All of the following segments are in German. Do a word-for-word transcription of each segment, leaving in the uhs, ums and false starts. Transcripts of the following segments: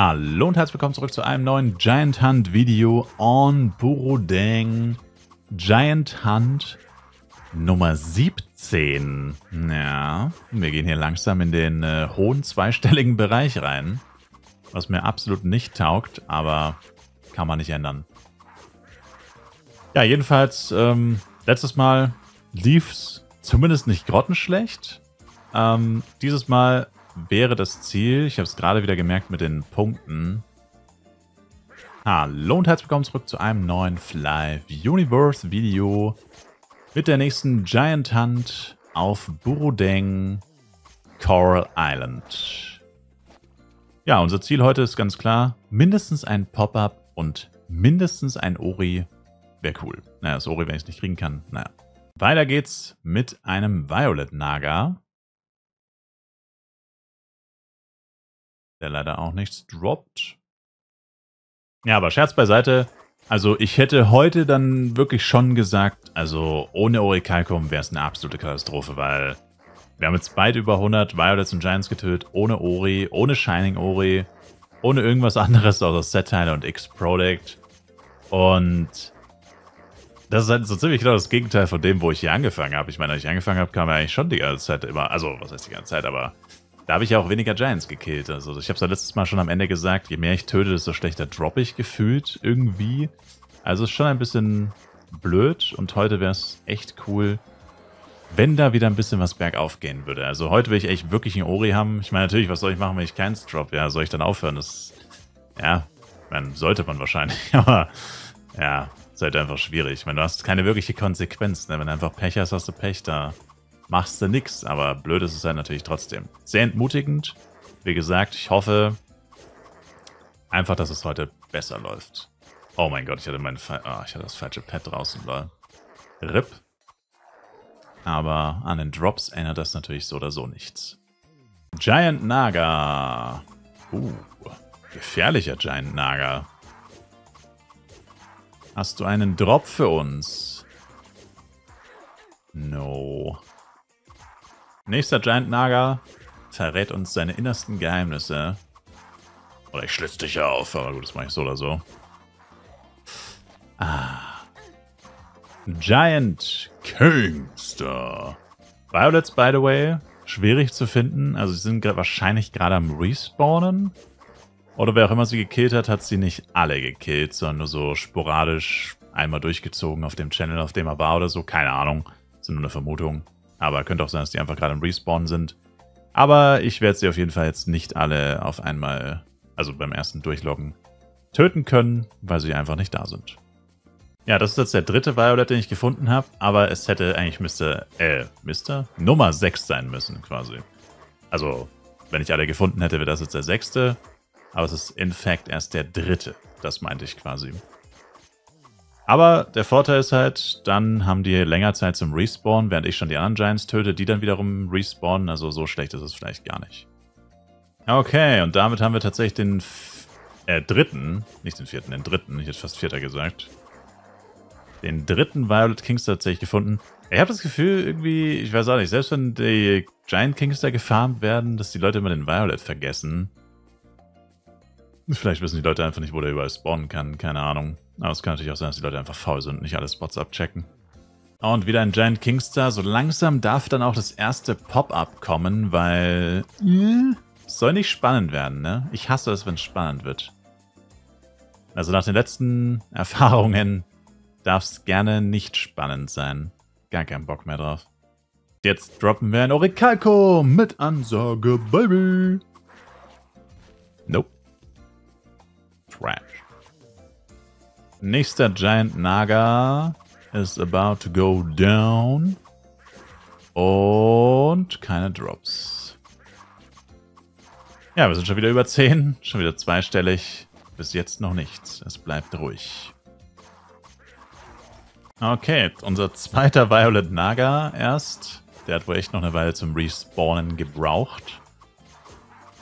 Hallo und herzlich willkommen zurück zu einem neuen Giant Hunt Video on Burudeng. Giant Hunt Nummer siebzehn. Ja, wir gehen hier langsam in den äh, hohen zweistelligen Bereich rein. Was mir absolut nicht taugt, aber kann man nicht ändern. Ja, jedenfalls, ähm, letztes Mal lief es zumindest nicht grottenschlecht. Ähm, dieses Mal wäre das Ziel, ich habe es gerade wieder gemerkt mit den Punkten. Hallo und herzlich willkommen zurück zu einem neuen Flyff Universe Video mit der nächsten Giant Hunt auf Burudeng Coral Island. Ja, unser Ziel heute ist ganz klar, mindestens ein Pop-Up und mindestens ein Ori wäre cool. Naja, das Ori, wenn ich es nicht kriegen kann, naja. Weiter geht's mit einem Violet Naga, der leider auch nichts droppt. Ja, aber Scherz beiseite. Also ich hätte heute dann wirklich schon gesagt, also ohne Oricalcum wäre es eine absolute Katastrophe, weil wir haben jetzt beide über hundert Violets und Giants getötet, ohne Ori, ohne Shining Ori, ohne irgendwas anderes außer Set-Teile und X-Product. Und das ist halt so ziemlich genau das Gegenteil von dem, wo ich hier angefangen habe. Ich meine, als ich angefangen habe, kam ja eigentlich schon die ganze Zeit immer, also was heißt die ganze Zeit, aber da habe ich ja auch weniger Giants gekillt. Also ich habe es ja letztes Mal schon am Ende gesagt, je mehr ich töte, desto schlechter droppe ich gefühlt irgendwie. Also ist schon ein bisschen blöd und heute wäre es echt cool, wenn da wieder ein bisschen was bergauf gehen würde. Also heute will ich echt wirklich einen Ori haben. Ich meine natürlich, was soll ich machen, wenn ich keins droppe? Ja, soll ich dann aufhören? Das, ja, man sollte man wahrscheinlich, aber ja, ist halt einfach schwierig. Ich meine, du hast keine wirkliche Konsequenz, ne? Wenn du einfach Pech hast, hast du Pech da. Machst du nix, aber blöd ist es halt natürlich trotzdem. Sehr entmutigend. Wie gesagt, ich hoffe einfach, dass es heute besser läuft. Oh mein Gott, ich hatte, mein oh, ich hatte das falsche Pad draußen, lol. R I P. Aber an den Drops ändert das natürlich so oder so nichts. Giant Naga. Uh, gefährlicher Giant Naga. Hast du einen Drop für uns? No. Nächster Giant Naga verrät uns seine innersten Geheimnisse. Oder ich schlitz dich auf, aber gut, das mache ich so oder so. Ah. Giant Kingstar. Violets, by the way, schwierig zu finden. Also sie sind wahrscheinlich gerade am Respawnen. Oder wer auch immer sie gekillt hat, hat sie nicht alle gekillt, sondern nur so sporadisch einmal durchgezogen auf dem Channel, auf dem er war oder so. Keine Ahnung, sind nur eine Vermutung. Aber könnte auch sein, dass die einfach gerade im Respawn sind. Aber ich werde sie auf jeden Fall jetzt nicht alle auf einmal, also beim ersten Durchloggen, töten können, weil sie einfach nicht da sind. Ja, das ist jetzt der dritte Violet, den ich gefunden habe. Aber es hätte eigentlich Mister Äh, Mister? Nummer sechs sein müssen, quasi. Also, wenn ich alle gefunden hätte, wäre das jetzt der sechste. Aber es ist in fact erst der dritte. Das meinte ich quasi. Aber der Vorteil ist halt, dann haben die länger Zeit zum Respawn, während ich schon die anderen Giants töte, die dann wiederum respawnen. Also so schlecht ist es vielleicht gar nicht. Okay, und damit haben wir tatsächlich den äh, dritten, nicht den vierten, den dritten, ich hätte fast vierter gesagt, den dritten Violet Kingstar tatsächlich gefunden. Ich habe das Gefühl irgendwie, ich weiß auch nicht, selbst wenn die Giant Kingstar gefarmt werden, dass die Leute immer den Violet vergessen. Vielleicht wissen die Leute einfach nicht, wo der überall spawnen kann, keine Ahnung. Aber es kann natürlich auch sein, dass die Leute einfach faul sind und nicht alle Spots abchecken. Und wieder ein Giant Kingstar. So langsam darf dann auch das erste Pop-Up kommen, weil es soll nicht spannend werden, ne? Ich hasse es, wenn es spannend wird. Also nach den letzten Erfahrungen darf es gerne nicht spannend sein. Gar keinen Bock mehr drauf. Jetzt droppen wir ein Oricalcum mit Ansage, Baby! Nope. Trash. Nächster Giant Naga is about to go down. Und keine Drops. Ja, wir sind schon wieder über zehn. Schon wieder zweistellig. Bis jetzt noch nichts. Es bleibt ruhig. Okay, unser zweiter Violet Naga erst. Der hat wohl echt noch eine Weile zum Respawnen gebraucht.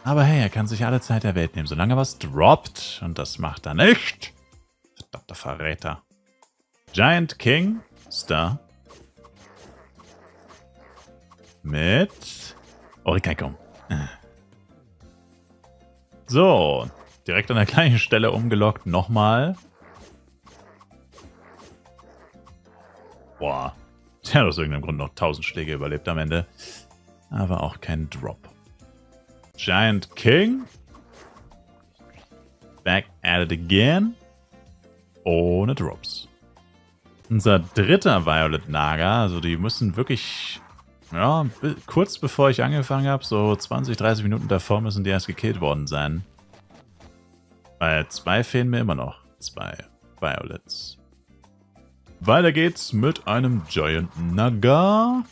Aber hey, er kann sich alle Zeit der Welt nehmen, solange er was droppt. Und das macht er nicht. Verdammter Verräter. Giant Kingstar. Mit Oricalcum. So, Direkt an der gleichen Stelle umgelockt. Nochmal. Boah. Der hat aus irgendeinem Grund noch tausend Schläge überlebt am Ende. Aber auch kein Drop. Giant King. Back at it again. Ohne Drops. Unser dritter Violet Naga. Also die müssen wirklich... Ja, kurz bevor ich angefangen habe, so zwanzig, dreißig Minuten davor müssen die erst gekillt worden sein. Weil zwei fehlen mir immer noch. Zwei Violets. Weiter geht's mit einem Giant Naga.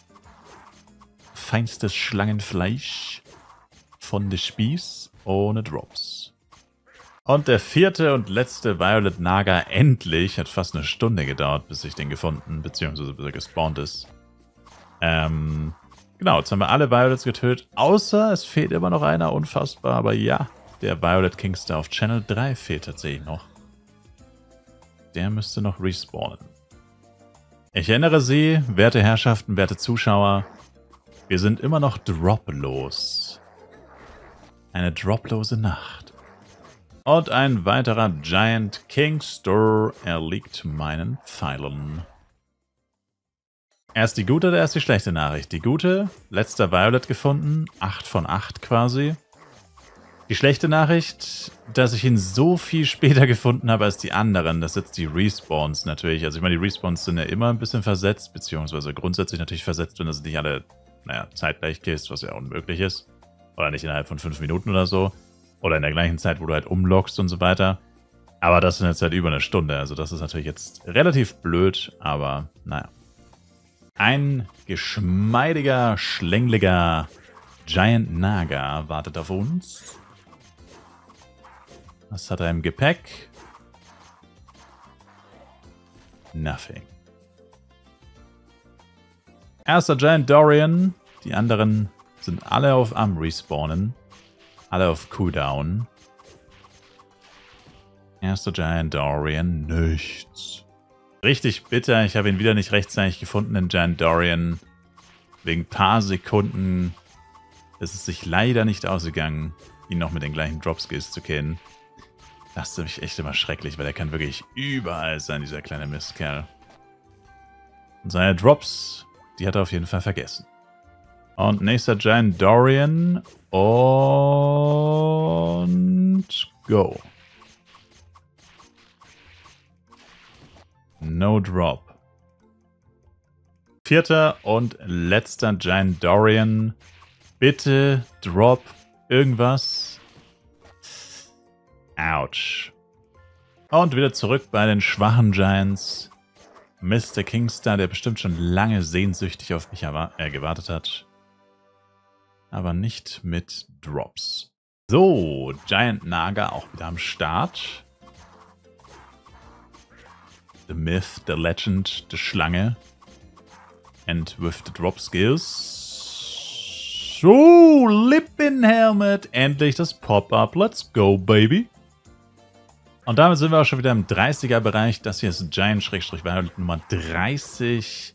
Feinstes Schlangenfleisch von der Spieß ohne Drops. Und der vierte und letzte Violet Naga endlich. Hat fast eine Stunde gedauert, bis ich den gefunden, beziehungsweise bis er gespawnt ist. Ähm, genau, jetzt haben wir alle Violets getötet, außer es fehlt immer noch einer, unfassbar, aber ja, der Violet Kingstar auf Channel drei fehlt tatsächlich noch. Der müsste noch respawnen. Ich erinnere Sie, werte Herrschaften, werte Zuschauer, wir sind immer noch droplos. Eine droplose Nacht. Und ein weiterer Giant Kingstar erliegt meinen Pfeilen. Erst die gute oder erst die schlechte Nachricht? Die gute, letzter Violet gefunden, acht von acht quasi. Die schlechte Nachricht, dass ich ihn so viel später gefunden habe als die anderen. Das sind jetzt die Respawns natürlich. Also ich meine, die Respawns sind ja immer ein bisschen versetzt, beziehungsweise grundsätzlich natürlich versetzt, wenn du nicht alle, naja, zeitgleich gehst, was ja unmöglich ist. Oder nicht innerhalb von fünf Minuten oder so. Oder in der gleichen Zeit, wo du halt umlockst und so weiter. Aber das sind jetzt halt über eine Stunde. Also das ist natürlich jetzt relativ blöd, aber naja. Ein geschmeidiger, schlängeliger Giant Naga wartet auf uns. Was hat er im Gepäck? Nothing. Erster Giant Dorian. Die anderen sind alle auf Am respawnen. Alle auf Cooldown. Erster Giant Dorian. Nichts. Richtig bitter, ich habe ihn wieder nicht rechtzeitig gefunden, den Giant Dorian. Wegen ein paar Sekunden ist es sich leider nicht ausgegangen, ihn noch mit den gleichen Drop-Skills zu killen. Das ist nämlich echt immer schrecklich, weil er kann wirklich überall sein, dieser kleine Mistkerl. Und seine Drops, die hat er auf jeden Fall vergessen. Und nächster Giant Dorian. Und go. No Drop. Vierter und letzter Giant Dorian. Bitte Drop irgendwas. Ouch. Und wieder zurück bei den schwachen Giants. Mister Kingstar, der bestimmt schon lange sehnsüchtig auf mich gewartet hat. Aber nicht mit Drops. So, Giant Naga auch wieder am Start. The Myth, The Legend, die Schlange. And with the Drop Skills. So, Lippen Helmet. Endlich das Pop-Up. Let's go, baby. Und damit sind wir auch schon wieder im dreißiger-Bereich. Das hier ist Giant-Violet Nummer dreißig.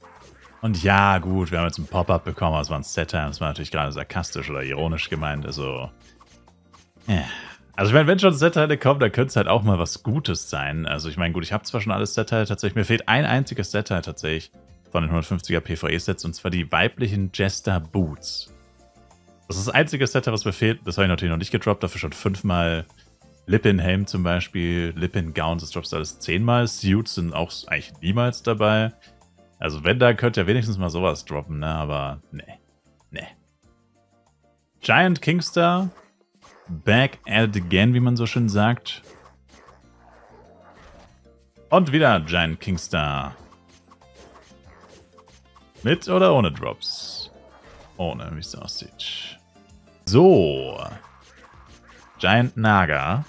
Und ja, gut, wir haben jetzt ein Pop-Up bekommen. Das war ein Setter. Das war natürlich gerade sarkastisch oder ironisch gemeint. Also, ja. Also ich meine, wenn schon Set-Teile kommen, dann könnte es halt auch mal was Gutes sein. Also ich meine, gut, ich habe zwar schon alles Set-Teile tatsächlich, mir fehlt ein einziges Set-Teil tatsächlich von den hundertfünfziger PvE-Sets, und zwar die weiblichen Jester Boots. Das ist das einzige Set-Teil, was mir fehlt. Das habe ich natürlich noch nicht gedroppt, dafür schon fünfmal Lippen Helm zum Beispiel, Lippen Gowns, das droppst alles zehnmal. Suits sind auch eigentlich niemals dabei. Also wenn, dann könnt ihr wenigstens mal sowas droppen, ne? Aber ne, ne. Giant Kingstar. Back at it again, wie man so schön sagt. Und wieder Giant Kingstar. Mit oder ohne Drops? Ohne, wie es aussieht. So. Giant Naga.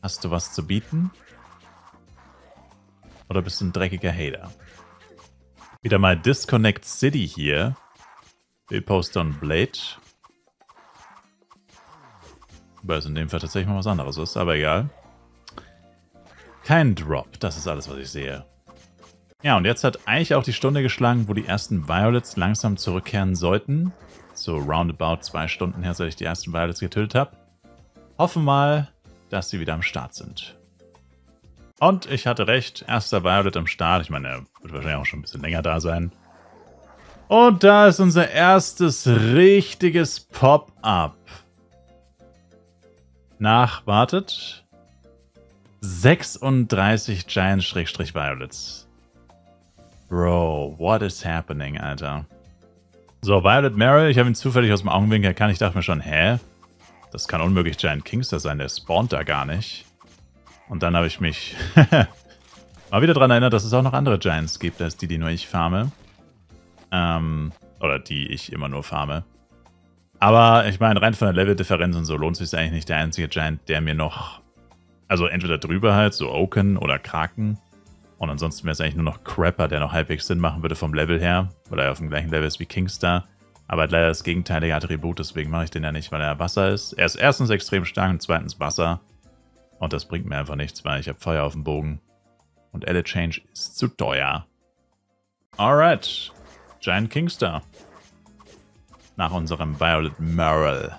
Hast du was zu bieten? Oder bist du ein dreckiger Hater? Wieder mal Disconnect City hier. Wir posten on Blade. Weil es in dem Fall tatsächlich mal was anderes ist, aber egal. Kein Drop, das ist alles, was ich sehe. Ja, und jetzt hat eigentlich auch die Stunde geschlagen, wo die ersten Violets langsam zurückkehren sollten. So roundabout zwei Stunden her, seit ich die ersten Violets getötet habe. hoffe mal, dass sie wieder am Start sind. Und ich hatte recht, erster Violet am Start. Ich meine, er wird wahrscheinlich auch schon ein bisschen länger da sein. Und da ist unser erstes richtiges Pop-Up. Nach, wartet, sechsunddreißig Giant-Violets. Bro, what is happening, Alter? So, Violet Mary, ich habe ihn zufällig aus dem Augenwinkel erkannt. Ich dachte mir schon, hä? Das kann unmöglich Giant Kingstar sein, der spawnt da gar nicht. Und dann habe ich mich mal wieder daran erinnert, dass es auch noch andere Giants gibt, als die, die nur ich farme. Ähm, oder die ich immer nur farme. Aber ich meine, rein von der Level-Differenz und so lohnt sich eigentlich nicht. Der einzige Giant, der mir noch, also entweder drüber halt, so Oaken oder Kraken. Und ansonsten wäre es eigentlich nur noch Crapper, der noch halbwegs Sinn machen würde vom Level her. Weil er auf dem gleichen Level ist wie Kingstar. Aber hat leider das gegenteilige Attribut, deswegen mache ich den ja nicht, weil er Wasser ist. Er ist erstens extrem stark und zweitens Wasser. Und das bringt mir einfach nichts, weil ich habe Feuer auf dem Bogen. Und Elle Change ist zu teuer. Alright. Giant Kingstar. Nach unserem Violet Merrill.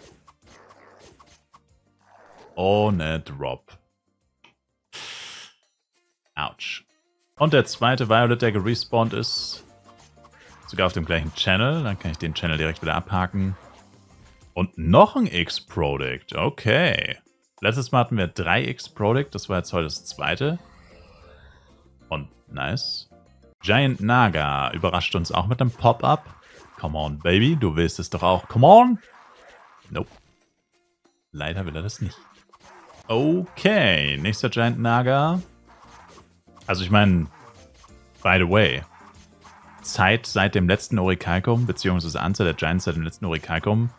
Ohne Drop. Ouch. Und der zweite Violet, der gerespawnt ist. Sogar auf dem gleichen Channel. Dann kann ich den Channel direkt wieder abhaken. Und noch ein X-Product. Okay. Letztes Mal hatten wir drei X-Product. Das war jetzt heute das zweite. Und nice. Giant Naga überrascht uns auch mit einem Pop-Up. Come on, Baby. Du willst es doch auch. Come on. Nope. Leider will er das nicht. Okay. Nächster Giant Naga. Also ich meine, by the way, Zeit seit dem letzten Oricalcum, beziehungsweise Anzahl der Giants seit dem letzten Oricalcum,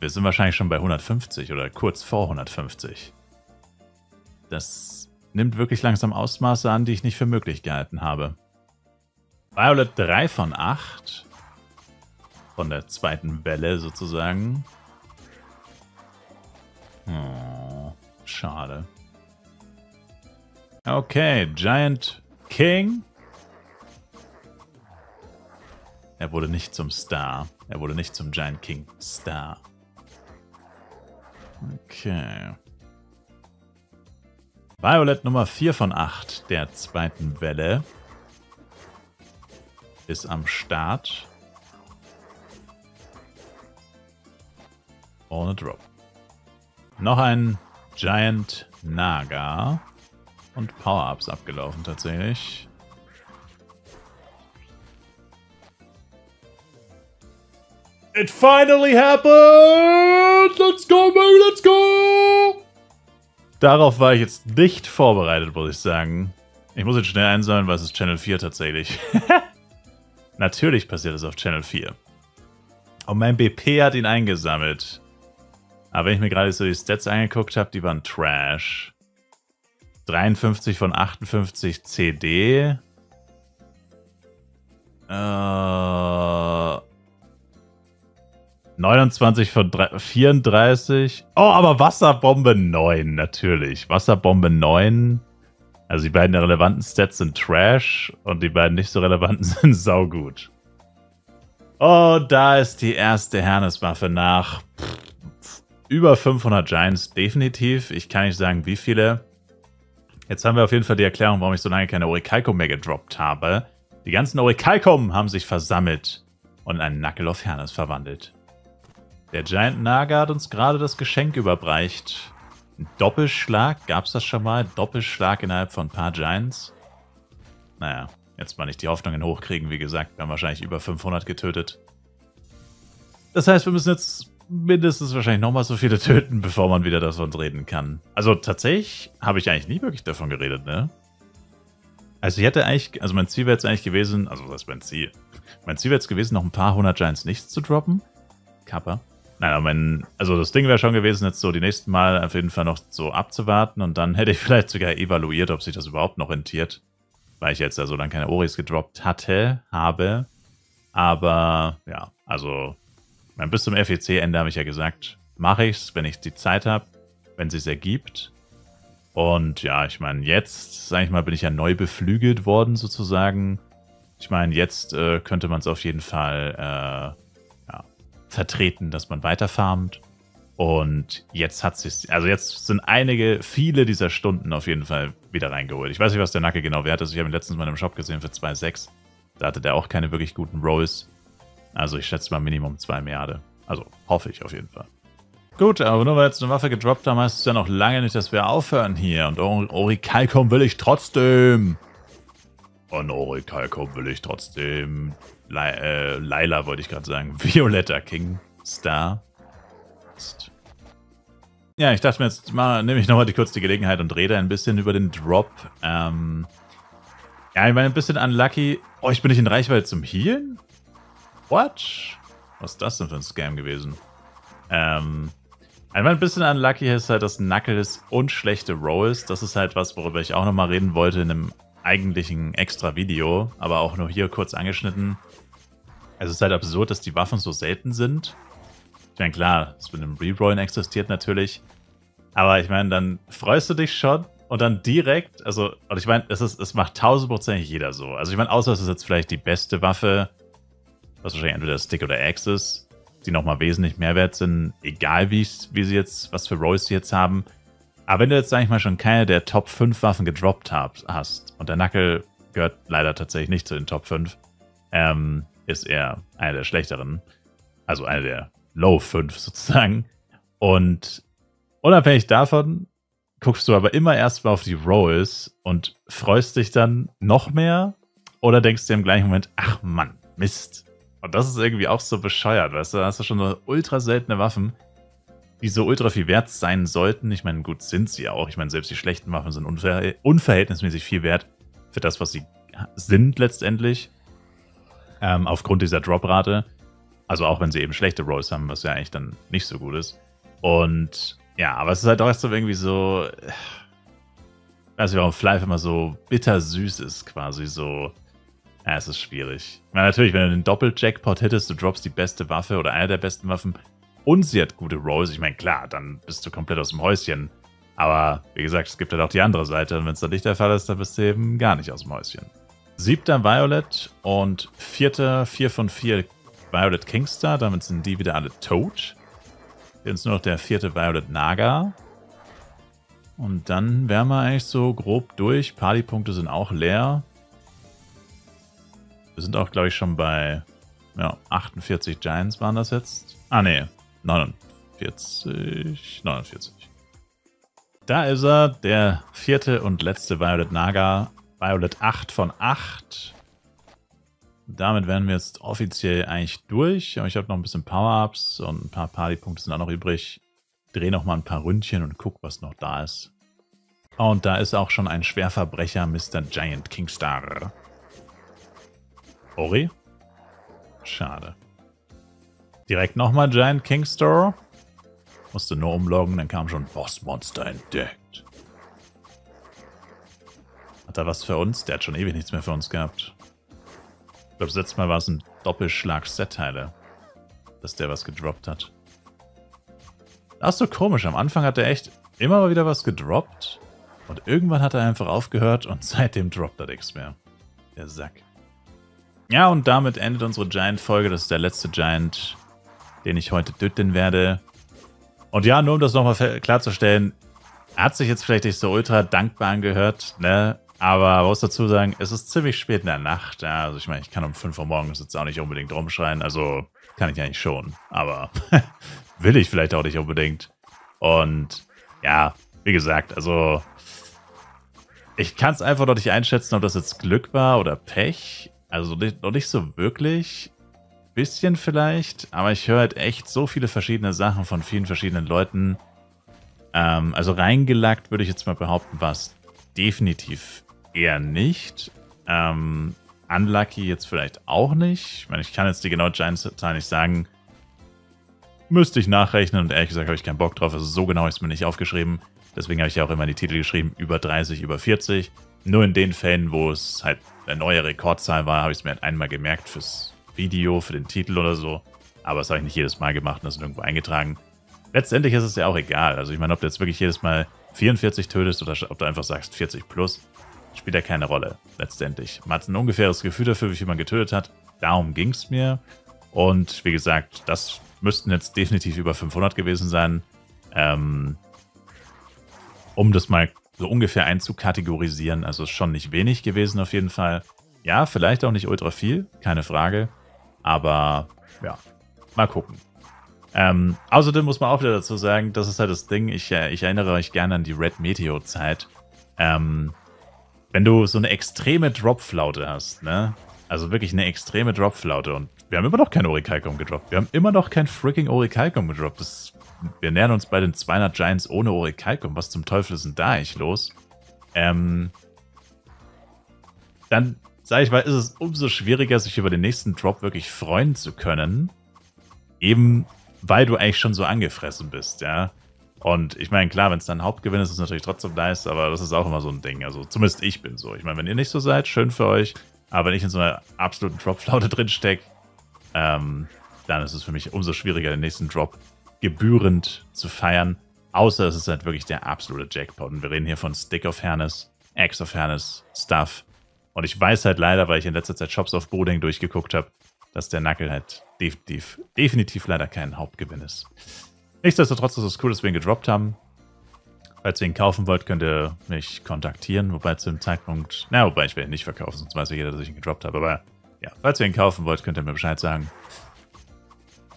wir sind wahrscheinlich schon bei hundertfünfzig oder kurz vor hundertfünfzig. Das nimmt wirklich langsam Ausmaße an, die ich nicht für möglich gehalten habe. Violet drei von acht, von der zweiten Welle sozusagen. Oh, schade. Okay, Giant King. Er wurde nicht zum Star. Er wurde nicht zum Giant King Star. Okay. Violet Nummer vier von acht der zweiten Welle ist am Start. Ohne Drop. Noch ein Giant Naga. Und Power-Ups abgelaufen tatsächlich. It finally happened! Let's go, baby, let's go! Darauf war ich jetzt nicht vorbereitet, muss ich sagen. Ich muss jetzt schnell einsammeln, weil es ist Channel vier tatsächlich. Natürlich passiert es auf Channel vier. Und mein B P hat ihn eingesammelt. Aber wenn ich mir gerade so die Stats angeguckt habe, die waren Trash. dreiundfünfzig von achtundfünfzig C D. Äh, neunundzwanzig von vierunddreißig. Oh, aber Wasserbombe neun, natürlich. Wasserbombe neun. Also die beiden relevanten Stats sind Trash und die beiden nicht so relevanten sind saugut. Oh, da ist die erste Hernes-Waffe nach pff, über fünfhundert Giants, definitiv. Ich kann nicht sagen, wie viele. Jetzt haben wir auf jeden Fall die Erklärung, warum ich so lange keine Oricalcum mehr gedroppt habe. Die ganzen Oricalcum haben sich versammelt und in einen Knuckle of Hernes verwandelt. Der Giant Naga hat uns gerade das Geschenk überreicht. Ein Doppelschlag, gab's das schon mal? Doppelschlag innerhalb von ein paar Giants? Naja, jetzt mal nicht die Hoffnungen hochkriegen, wie gesagt, wir haben wahrscheinlich über fünfhundert getötet. Das heißt, wir müssen jetzt mindestens wahrscheinlich nochmal so viele töten, bevor man wieder davon reden kann. Also tatsächlich habe ich eigentlich nie wirklich davon geredet, ne? Also ich hätte eigentlich, also mein Ziel wäre jetzt eigentlich gewesen, also was ist mein Ziel? Mein Ziel wäre jetzt gewesen, noch ein paar hundert Giants nichts zu droppen. Kappa. Nein, aber mein, also das Ding wäre schon gewesen, jetzt so die nächsten Mal auf jeden Fall noch so abzuwarten und dann hätte ich vielleicht sogar evaluiert, ob sich das überhaupt noch rentiert, weil ich jetzt ja so lange keine Oris gedroppt hatte, habe. Aber ja, also bis zum F E C-Ende habe ich ja gesagt, mache ich es, wenn ich die Zeit habe, wenn es sich ergibt. Und ja, ich meine, jetzt, sage ich mal, bin ich ja neu beflügelt worden sozusagen. Ich meine, jetzt äh, könnte man es auf jeden Fall äh, ja, vertreten, dass man weiterfarmt Und jetzt hat sich, also jetzt sind einige, viele dieser Stunden auf jeden Fall wieder reingeholt. Ich weiß nicht, was der Nacke genau wert ist. Ich habe ihn letztens mal im Shop gesehen für zwei Komma sechs. Da hatte der auch keine wirklich guten Rolls. Also ich schätze mal Minimum zwei Milliarden. Also hoffe ich auf jeden Fall. Gut, aber nur weil jetzt eine Waffe gedroppt haben, heißt es ja noch lange nicht, dass wir aufhören hier. Und Oricalcum will ich trotzdem. Und Oricalcum will ich trotzdem. Lai, äh, Laila wollte ich gerade sagen. Violetter Kingstar. Ja, ich dachte mir jetzt mal, nehme ich nochmal die kurze Gelegenheit und rede ein bisschen über den Drop. Ähm, ja, ich meine, ein bisschen unlucky. Oh, ich bin nicht in Reichweite zum Healen? What? Was ist das denn für ein Scam gewesen? Ähm, ich meine, ein bisschen unlucky ist halt, dass Knuckles und schlechte Rolls. Das ist halt was, worüber ich auch nochmal reden wollte in einem eigentlichen extra Video, aber auch nur hier kurz angeschnitten. Es ist halt absurd, dass die Waffen so selten sind. Ich meine, klar, das mit dem Rerollen existiert natürlich. Aber ich meine, dann freust du dich schon und dann direkt, also, und ich meine, es, ist, es macht tausendprozentig jeder so. Also ich meine, außer es ist jetzt vielleicht die beste Waffe, was wahrscheinlich entweder Stick oder Axe ist, die nochmal wesentlich mehr wert sind, egal wie, wie sie jetzt, was für Rolls sie jetzt haben. Aber wenn du jetzt, sag ich mal, schon keine der Top fünf Waffen gedroppt hab, hast, und der Knuckle gehört leider tatsächlich nicht zu den Top fünf, ähm, ist er eine der schlechteren, also eine der Low fünf sozusagen. Und unabhängig davon guckst du aber immer erstmal auf die Rolls und freust dich dann noch mehr oder denkst dir im gleichen Moment, ach Mann, Mist. Und das ist irgendwie auch so bescheuert, weißt du? Da hast du schon so ultra seltene Waffen, die so ultra viel wert sein sollten. Ich meine, gut sind sie auch. Ich meine, selbst die schlechten Waffen sind unverhält- unverhältnismäßig viel wert für das, was sie sind letztendlich. Ähm, aufgrund dieser Droprate. Also auch wenn sie eben schlechte Rolls haben, was ja eigentlich dann nicht so gut ist. Und ja, aber es ist halt auch so irgendwie so, ich weiß nicht, warum Flyff immer so bittersüß ist quasi so. Ja, es ist schwierig. Ich meine, natürlich, wenn du den Doppel-Jackpot hittest, du droppst die beste Waffe oder eine der besten Waffen und sie hat gute Rolls, ich meine, klar, dann bist du komplett aus dem Häuschen. Aber wie gesagt, es gibt halt auch die andere Seite und wenn es dann nicht der Fall ist, dann bist du eben gar nicht aus dem Häuschen. Siebter Violet und vierter, vier von vier Violet Kingstar, damit sind die wieder alle tot. Hier ist nur noch der vierte Violet Naga. Und dann wären wir eigentlich so grob durch. Partypunkte sind auch leer. Wir sind auch, glaube ich, schon bei ja, achtundvierzig Giants waren das jetzt. Ah, ne, neunundvierzig. neunundvierzig. Da ist er, der vierte und letzte Violet Naga. Violet acht von acht. Damit wären wir jetzt offiziell eigentlich durch. Aber ich habe noch ein bisschen Power-Ups und ein paar Partypunkte sind auch noch übrig. Dreh noch mal ein paar Ründchen und guck, was noch da ist. Und da ist auch schon ein Schwerverbrecher, Mister Giant Kingstar. Ori? Schade. Direkt nochmal Giant Kingstar. Musste nur umloggen, dann kam schon Bossmonster entdeckt. Hat er was für uns? Der hat schon ewig nichts mehr für uns gehabt. Ich glaube, das letzte Mal war es ein Doppelschlag-Set-Teile, dass der was gedroppt hat. Das ist so komisch. Am Anfang hat er echt immer mal wieder was gedroppt. Und irgendwann hat er einfach aufgehört und seitdem droppt er nichts mehr. Der Sack. Ja, und damit endet unsere Giant-Folge. Das ist der letzte Giant, den ich heute töten werde. Und ja, nur um das nochmal klarzustellen, hat sich jetzt vielleicht nicht so ultra dankbar angehört, ne? Aber man muss dazu sagen, es ist ziemlich spät in der Nacht. Ja, also ich meine, ich kann um fünf Uhr morgens jetzt auch nicht unbedingt rumschreien. Also kann ich eigentlich schon. Aber will ich vielleicht auch nicht unbedingt. Und ja, wie gesagt, also ich kann es einfach noch nicht einschätzen, ob das jetzt Glück war oder Pech. Also nicht, noch nicht so wirklich. Bisschen vielleicht. Aber ich höre halt echt so viele verschiedene Sachen von vielen verschiedenen Leuten. Ähm, also reingelackt würde ich jetzt mal behaupten, was definitiv eher nicht. Ähm, unlucky jetzt vielleicht auch nicht. Ich meine, ich kann jetzt die genaue Giants-Zahl nicht sagen. Müsste ich nachrechnen und ehrlich gesagt habe ich keinen Bock drauf. Also so genau ist mir nicht aufgeschrieben. Deswegen habe ich ja auch immer die Titel geschrieben, über dreißig, über vierzig. Nur in den Fällen, wo es halt eine neue Rekordzahl war, habe ich es mir halt einmal gemerkt fürs Video, für den Titel oder so. Aber das habe ich nicht jedes Mal gemacht und das irgendwo eingetragen. Letztendlich ist es ja auch egal. Also ich meine, ob du jetzt wirklich jedes Mal vierundvierzig tötest oder ob du einfach sagst vierzig plus, spielt ja keine Rolle letztendlich. Man hat ein ungefähres Gefühl dafür, wie viel man getötet hat. Darum ging es mir. Und wie gesagt, das müssten jetzt definitiv über fünfhundert gewesen sein. Ähm, um das mal so ungefähr einzukategorisieren, also schon nicht wenig gewesen auf jeden Fall. Ja, vielleicht auch nicht ultra viel, keine Frage, aber ja, mal gucken. Ähm, außerdem muss man auch wieder dazu sagen, das ist halt das Ding, ich, äh, ich erinnere euch gerne an die Red Meteor-Zeit. Ähm, wenn du so eine extreme Dropflaute hast, ne? Also wirklich eine extreme Dropflaute, und wir haben immer noch kein Oricalcum gedroppt. Wir haben immer noch kein freaking Oricalcum gedroppt. Das, wir nähern uns bei den zweihundert Giants ohne Oricalcum. Was zum Teufel ist denn da eigentlich los? Ähm, dann, sag ich mal, ist es umso schwieriger, sich über den nächsten Drop wirklich freuen zu können. Eben, weil du eigentlich schon so angefressen bist, ja. Und ich meine, klar, wenn es dann Hauptgewinn ist, ist es natürlich trotzdem nice, aber das ist auch immer so ein Ding. Also zumindest ich bin so. Ich meine, wenn ihr nicht so seid, schön für euch. Aber wenn ich in so einer absoluten Dropflaute drinstecke, ähm, dann ist es für mich umso schwieriger, den nächsten Drop gebührend zu feiern. Außer es ist halt wirklich der absolute Jackpot. Und wir reden hier von Stick of Harness, Eggs of Harness, Stuff. Und ich weiß halt leider, weil ich in letzter Zeit Shops auf Burudeng durchgeguckt habe, dass der Knuckle halt definitiv, definitiv leider kein Hauptgewinn ist. Nichtsdestotrotz ist es cool, dass wir ihn gedroppt haben. Falls ihr ihn kaufen wollt, könnt ihr mich kontaktieren. Wobei zu dem Zeitpunkt, na, wobei ich werde ihn nicht verkaufen, sonst weiß ja jeder, dass ich ihn gedroppt habe. Aber ja, falls ihr ihn kaufen wollt, könnt ihr mir Bescheid sagen.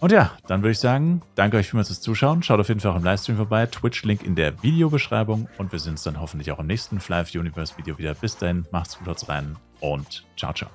Und ja, dann würde ich sagen, danke euch vielmals fürs Zuschauen. Schaut auf jeden Fall auch im Livestream vorbei. Twitch-Link in der Videobeschreibung. Und wir sehen uns dann hoffentlich auch im nächsten Flyff Universe Video wieder. Bis dahin, macht's gut, haut's rein und ciao, ciao.